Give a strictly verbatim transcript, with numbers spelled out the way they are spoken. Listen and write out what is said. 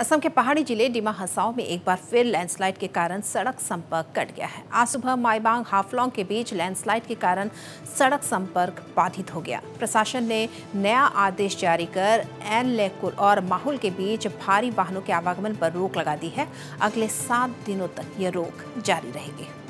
असम के पहाड़ी जिले डिमा हसाओ में एक बार फिर लैंडस्लाइड के कारण सड़क संपर्क कट गया है। आज सुबह माइबांग हाफलांग के बीच लैंडस्लाइड के कारण सड़क संपर्क बाधित हो गया। प्रशासन ने नया आदेश जारी कर एन लेकुल और माहौल के बीच भारी वाहनों के आवागमन पर रोक लगा दी है। अगले सात दिनों तक ये रोक जारी रहेगी।